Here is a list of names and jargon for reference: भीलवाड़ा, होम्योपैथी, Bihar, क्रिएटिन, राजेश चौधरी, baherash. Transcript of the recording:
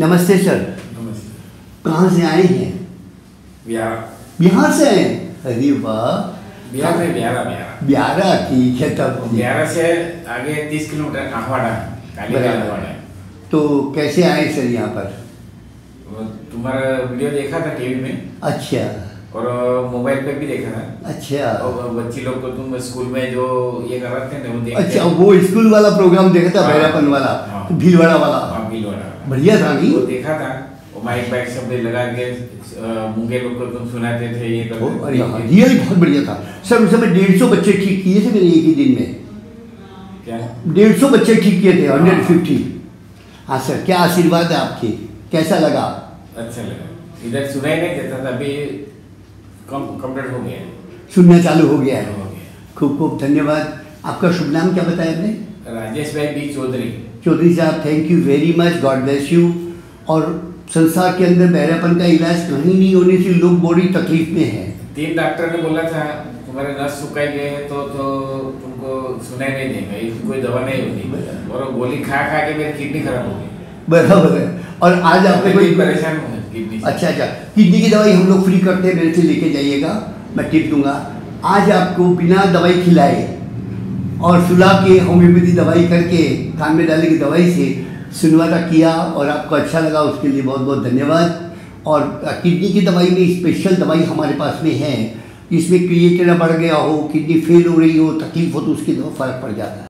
नमस्ते सर। नमस्ते। कहाँ से आए हैं? बिहार। बिहार से आए? अरे वाह, बिहार में ब्यारा। ठीक है, तब ब्यारा से आगे 30 किलोमीटर काठवाड़ा। तो कैसे आए सर यहाँ पर? तुम्हारा वीडियो देखा था टीवी में। अच्छा। और मोबाइल पे भी देखा था। अच्छा। और बच्ची लोग को तुम स्कूल में जो ये कर रहे थे ना, वो देखा। अच्छा, वो स्कूल वाला प्रोग्राम देखा था, भैरापन वाला, भीलवाड़ा वाला। हाँ, भीलवाड़ा बढ़िया था। नहीं, वो देखा था। वो माइक वाइक सब लगा के मूंगे लोग को तुम सुनाते थे, ये करते थे। अरे हाँ, रियल बहुत बढ़िया था सर। उस समय 150 बच्चे ठीक किए थे मैंने एक ही दिन में। क्या 150 बच्चे ठीक किए थे? 150। हाँ सर, क्या आशीर्वाद है आपके, कैसा लगा? अच्छा लगा। इधर सुनाई नहीं देता था, अभी कंप्लीट हो गया, सुनना चालू हो गया है। खूब खूब धन्यवाद। आपका शुभ नाम क्या बताया आपने? राजेश भाई बी चौधरी। चौधरी साहब, thank you very much, God bless you. और संसार के अंदर बहरापन का इलाज कहीं नहीं होने से लोग बड़ी तकलीफ में हैं। 3 डॉक्टर ने बोला था तुम्हारे नस सुखाई गए हैं तो तुमको सुनाई नहीं देगा, कोई दवा नहीं होगी। और गोली खा के मेरी किडनी खराब हो गई। बराबर है। और आज आपने कोई परेशान हो? अच्छा, किडनी की दवाई हम लोग फ्री करते हैं, मेरे से लेके जाइएगा, मैं टिप दूंगा। आज आपको बिना दवाई खिलाए और सुला के होम्योपैथी दवाई करके कान में डालने की दवाई से सुनवादा किया और आपको अच्छा लगा, उसके लिए बहुत बहुत धन्यवाद। और किडनी की दवाई में स्पेशल दवाई हमारे पास में है, इसमें क्रिएटिन बढ़ गया हो, किडनी फेल हो रही हो, तकलीफ हो, तो उसकी दवा फ़र्क पड़ जाता है।